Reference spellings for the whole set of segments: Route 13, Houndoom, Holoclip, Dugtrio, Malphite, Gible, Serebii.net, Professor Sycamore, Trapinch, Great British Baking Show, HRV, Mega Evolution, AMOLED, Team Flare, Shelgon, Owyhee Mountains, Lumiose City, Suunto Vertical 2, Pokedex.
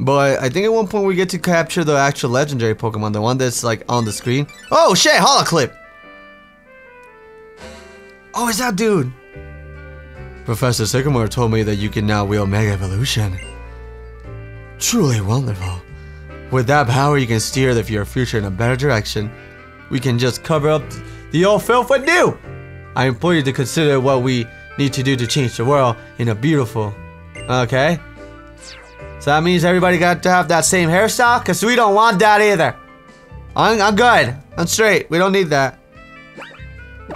But I think at one point we get to capture the actual legendary Pokemon, the one that's like on the screen. Oh shit, Holoclip! Oh, is that dude? Professor Sycamore told me that you can now wield Mega Evolution. Truly wonderful. With that power, you can steer your future in a better direction. We can just cover up the old filth with new. I implore you to consider what we need to do to change the world in a beautiful... Okay. So that means everybody got to have that same hairstyle? Because we don't want that either. I'm good. I'm straight. We don't need that.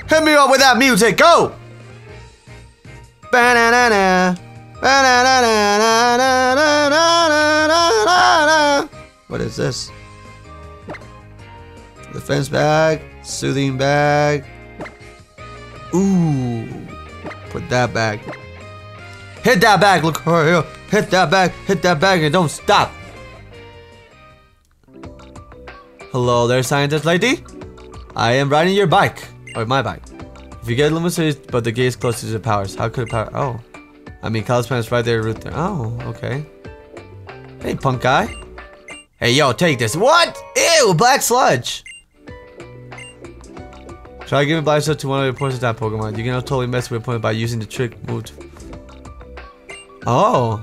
Hit me up with that music. Go! What is this? Defense bag. Soothing bag. Ooh. Put that back. Hit that bag. Look her here. Hit that bag, and don't stop. Hello there, scientist lady. I am riding your bike. Or my bike. If you get Lumiose, but the gate is closer to the powers. How could it power? Oh. I mean, Kyle's plan is right there, route there. Oh, okay. Hey, punk guy. Hey, yo, take this. What? Ew, black sludge. Try giving black sludge to one of your poison type Pokemon. You can totally mess with your opponent by using the trick move. Oh.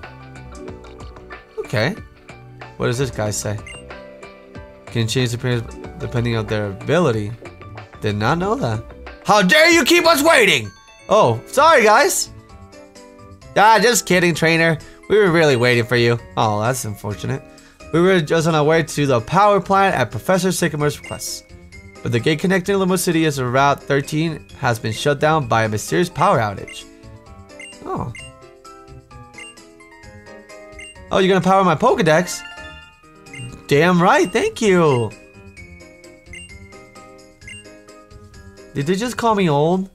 Okay. What does this guy say? Can change appearance depending on their ability. Did not know that. How dare you keep us waiting! Oh, sorry guys! Ah, just kidding, trainer. We were really waiting for you. Oh, that's unfortunate. We were just on our way to the power plant at Professor Sycamore's request. But the gate connecting Lumiose City as Route 13 has been shut down by a mysterious power outage. Oh. Oh, you're gonna power my Pokedex? Damn right, thank you! Did they just call me old?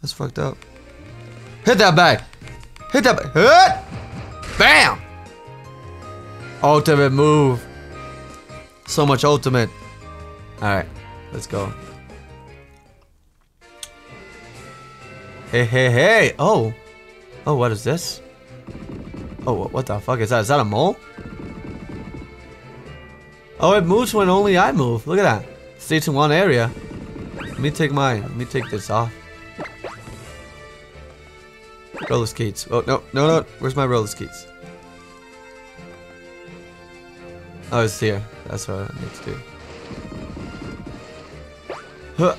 That's fucked up. Hit that bag! Hit that bag! Hit! Bam! Ultimate move. So much ultimate. Alright, let's go. Hey, hey, hey! Oh! Oh, what is this? Oh, what the fuck is that? Is that a mole? Oh, it moves when only I move. Look at that. Stays in one area. Let me take mine. Let me take this off. Roller skates. Oh, no, no, no. Where's my roller skates? Oh, it's here. That's what I need to do. Huh.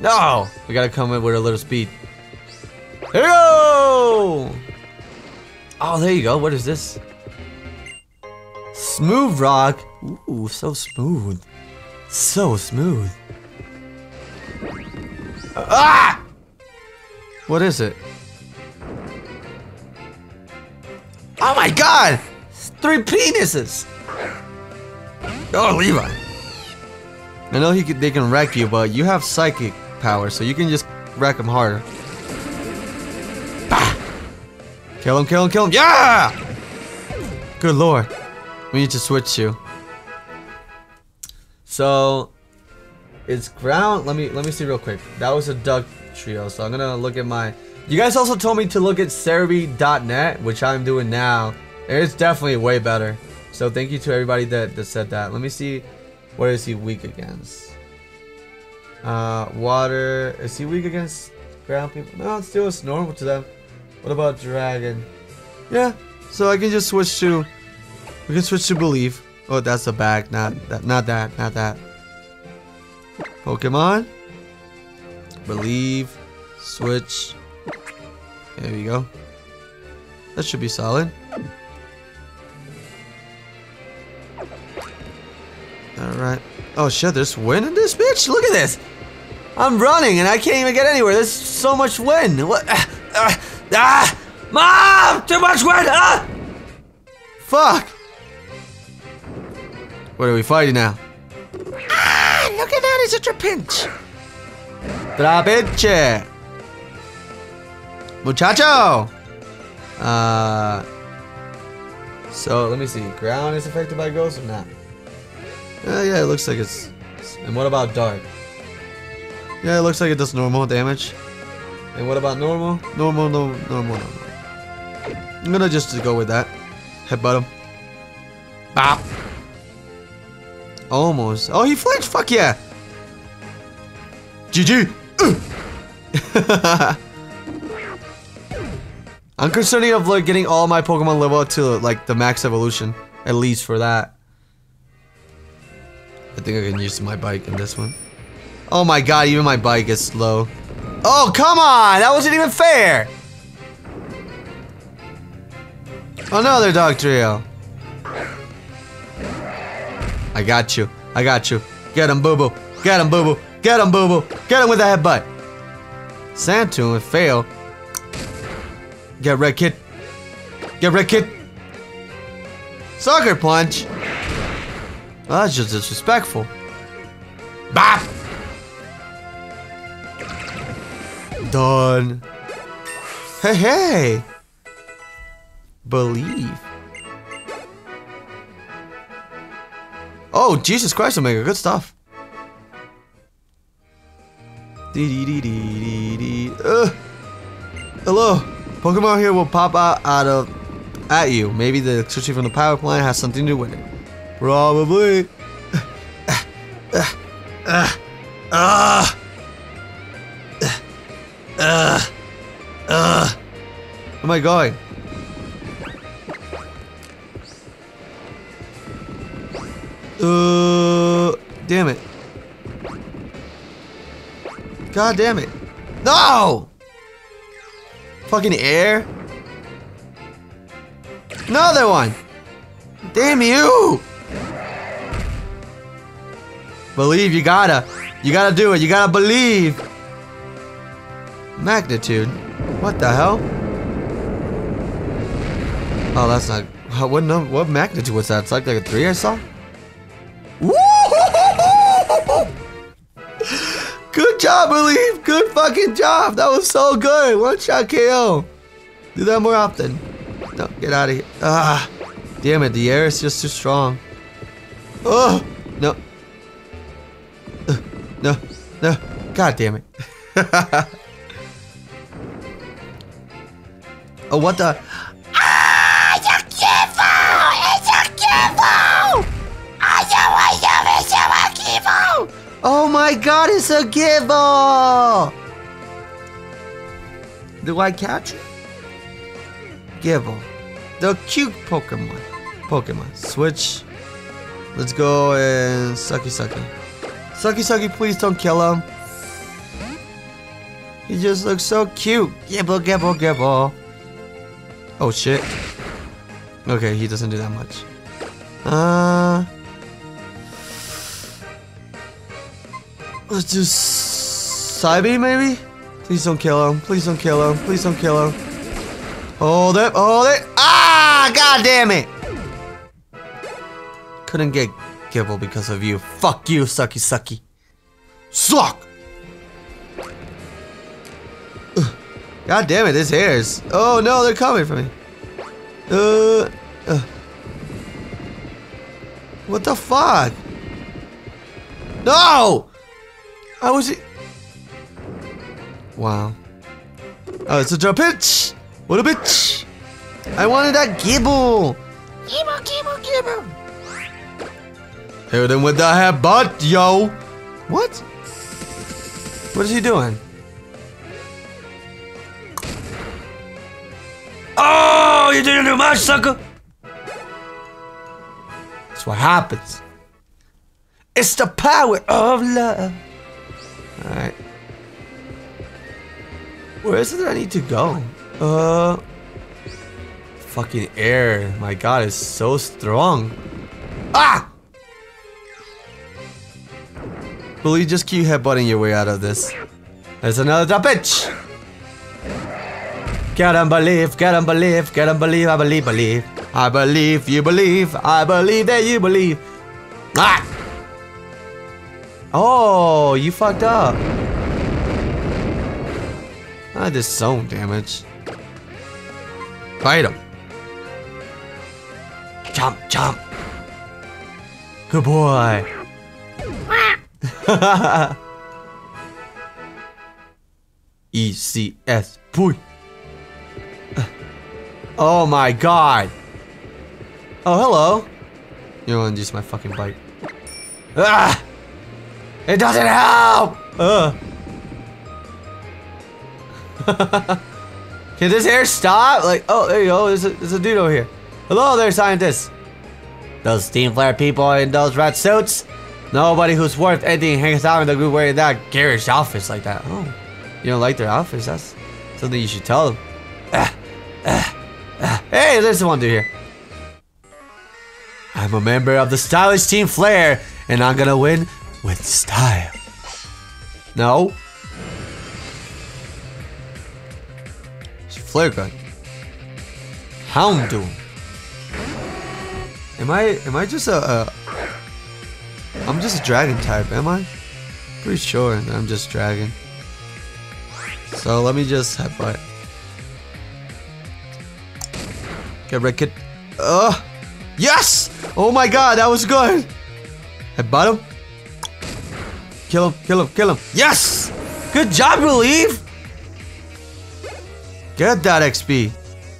No! We gotta come in with a little speed. Here we go! Oh, there you go. What is this? Smooth rock. Ooh, so smooth. So smooth. Ah! What is it? Oh my god! It's three penises! Oh, Levi. I know they can wreck you, but you have psychic power, so you can just wreck them harder. Kill him, kill him, kill him. Yeah! Good lord. We need to switch you. So it's ground. Let me see real quick. That was a duck trio, so I'm gonna look at my... You guys also told me to look at Serebii.net, which I'm doing now. It's definitely way better. So thank you to everybody that said that. Let me see, what is he weak against? Water. Is he weak against ground people? No, it's still normal to them. What about dragon? Yeah, so I can just switch to... We can switch to believe. Oh, that's a bag. Not that. Pokemon. Believe. Switch. There we go. That should be solid. Alright. Oh shit, there's wind in this bitch? Look at this! I'm running and I can't even get anywhere. There's so much wind. What? Ah! Mom! Too much wind! Ah! Fuck! What are we fighting now? Ah! Look at that! It's a Trapinch! Trapinch! Muchacho! So, let me see. Ground is affected by ghosts or not? Yeah, it looks like it's... And what about dark? Yeah, it looks like it does normal damage. And what about normal? Normal. I'm gonna just go with that. Headbutt him. Bop. Almost. Oh, he flinched. Fuck yeah. GG. I'm concerning of like getting all my Pokemon level up to like the max evolution, at least for that. I think I can use my bike in this one. Oh my god, even my bike is slow. Oh, come on! That wasn't even fair! Another Dugtrio. I got you. I got you. Get him, boo-boo. Get him, boo-boo. Get him, boo-boo. Get him with a headbutt. Santoon would fail. Get red, kid. Get red, kid. Sucker punch. Well, that's just disrespectful. Bah! Done. Hey, hey. Believe. Oh, Jesus Christ, Omega. Good stuff. Hello. Pokemon here will pop out at you. Maybe the electricity from the power plant has something to do with it. Probably. Where am I going? Damn it. God damn it. No! Fucking air. Another one. Damn you! Believe, you gotta do it, you gotta believe. Magnitude. What the hell? Oh, that's not. What magnitude was that? It's like a 3 or so? Woo! Good job, Believe. Good fucking job. That was so good. One shot KO. Do that more often. No, get out of here. Ah, damn it. The air is just too strong. Oh no. No, no. God damn it. Oh, what the? Ah, it's a Gible! It's a Gible! It's a Gible! Oh my god, it's a Gible! Do I catch it? Gible. The cute Pokemon. Switch. Let's go and sucky. Sucky, please don't kill him. He just looks so cute. Gible. Oh shit. Okay, he doesn't do that much. Let's do Psybe maybe? Please don't kill him. Hold it. Ah, god damn it. Couldn't get Gible because of you. Fuck you, Sucky. Suck! Ugh. God damn it, this hairs. Oh no, they're coming for me. What the fuck? No! I was. Wow. Oh, it's a Trapinch! What a bitch! I wanted that Gible! Gible! Hit him with the headbutt, yo! What? What is he doing? Oh, you didn't do much, sucker! That's what happens. It's the power of love. Alright. Where is it that I need to go? Fucking air. My god, it's so strong. Ah! Will you just keep headbutting your way out of this? There's another Trapinch! Get him, believe, I believe. I believe you believe, I believe that you believe. Ah! Oh, you fucked up. I did some damage. Bite him. Chomp. Good boy. ECS boy. Oh my god. Oh, hello. You don't want to use my fucking bite. Ah! It doesn't help! Can this hair stop? Like, oh, there you go. There's a dude over here. Hello there, scientists. Those Team Flare people in those red suits? Nobody who's worth anything hangs out in the group wearing that garish outfits like that. Oh, you don't like their outfits? That's something you should tell them. Hey, there's one dude here. I'm a member of the stylish Team Flare, and I'm gonna win with style. No. It's a flare gun. Houndoom. Am I just a I'm just a dragon type, am I? Pretty sure I'm just dragon. So let me just headbutt. Get red kid. Yes! Oh my god, that was good! Headbutt him. Kill him, kill him, kill him. Yes! Good job, Relief! Get that XP.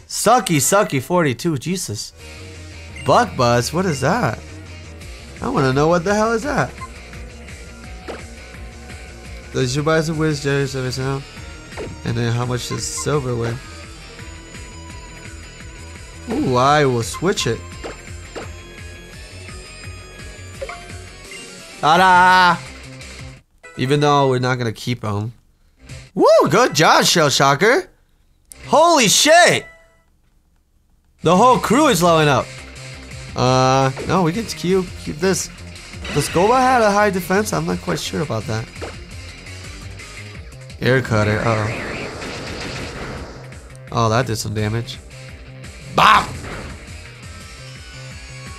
Sucky, sucky, 42, Jesus. Buck Buzz, what is that? I want to know what the hell is that. Does you buy some whiz jellies every now? And then how much does silver win? Ooh, I will switch it. Ta-da! Even though we're not gonna keep him. Woo! Good job, Shell Shocker! Holy shit! The whole crew is blowing up. No, we can keep this. Does Goba had a high defense? I'm not quite sure about that. Air cutter. Oh, that did some damage. Bop!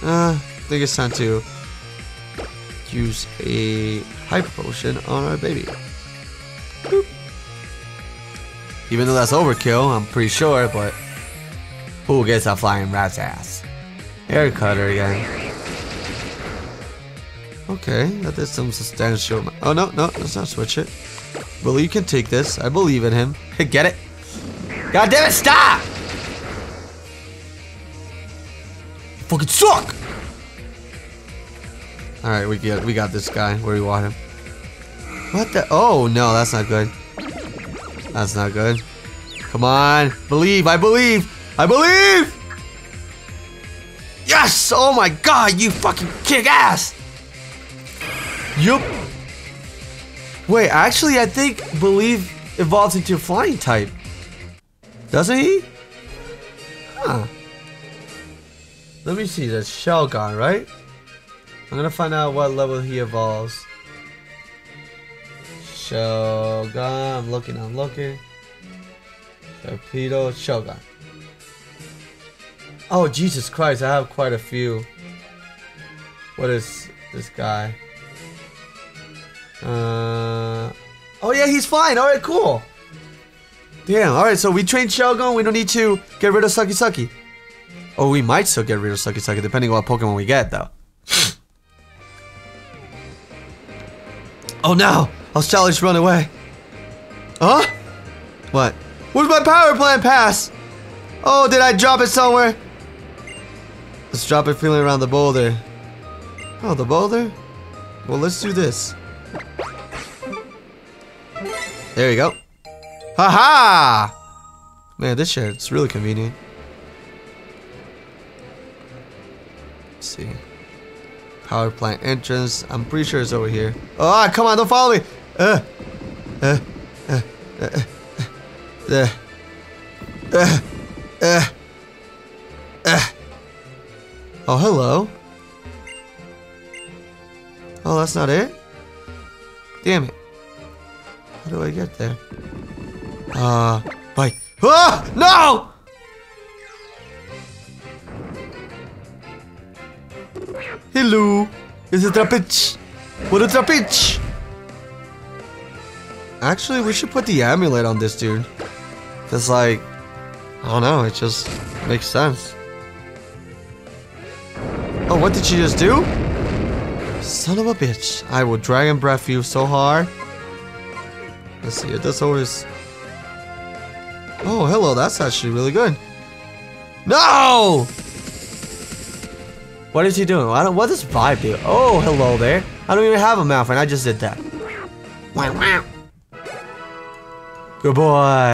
I think it's time to use a hype potion on our baby. Boop. Even though that's overkill, I'm pretty sure, but who gets a flying rat's ass? Hair cutter again. Okay, that is some substantial. Oh no, let's not switch it. Well, you can take this. I believe in him. Get it? God damn it! Stop! You fucking suck! All right, we got this guy where we want him. What the? Oh no, that's not good. That's not good. Come on, believe! I believe! I believe! Yes! Oh my god, you fucking kick ass! Yup. Wait, actually, I think Believe evolves into a flying type. Doesn't he? Huh. Let me see. That's Shelgon, right? I'm gonna find out what level he evolves. Shogun, I'm looking. Torpedo, Shogun. Oh, Jesus Christ, I have quite a few. What is this guy? Oh yeah, he's flying, alright, cool. Damn, alright, so we trained Shelgon, we don't need to get rid of Sucky Sucky. Or we might still get rid of Sucky Sucky, depending on what Pokemon we get, though. Oh no! I'll challenge run away. Huh? What? Where's my power plant pass? Oh, did I drop it somewhere? Let's drop it feeling around the boulder. Oh, the boulder? Well, let's do this. There we go. Haha! Man, this shit, it's really convenient. Let's see. Power plant entrance. I'm pretty sure it's over here. Oh, come on, don't follow me. Oh, hello. Oh, that's not it? Damn it. How do I get there? Bike. Ah! No! Hello, it's a Trapinch. What a Trapinch! Actually, we should put the amulet on this dude. Cause like, I don't know, it just makes sense. Oh, what did she just do? Son of a bitch! I will dragon breath you so hard. Let's see, it does always. Oh, hello, that's actually really good. No! What is he doing? I don't, what does Vibe do? Oh, hello there. I don't even have a Malphite. I just did that. Good boy.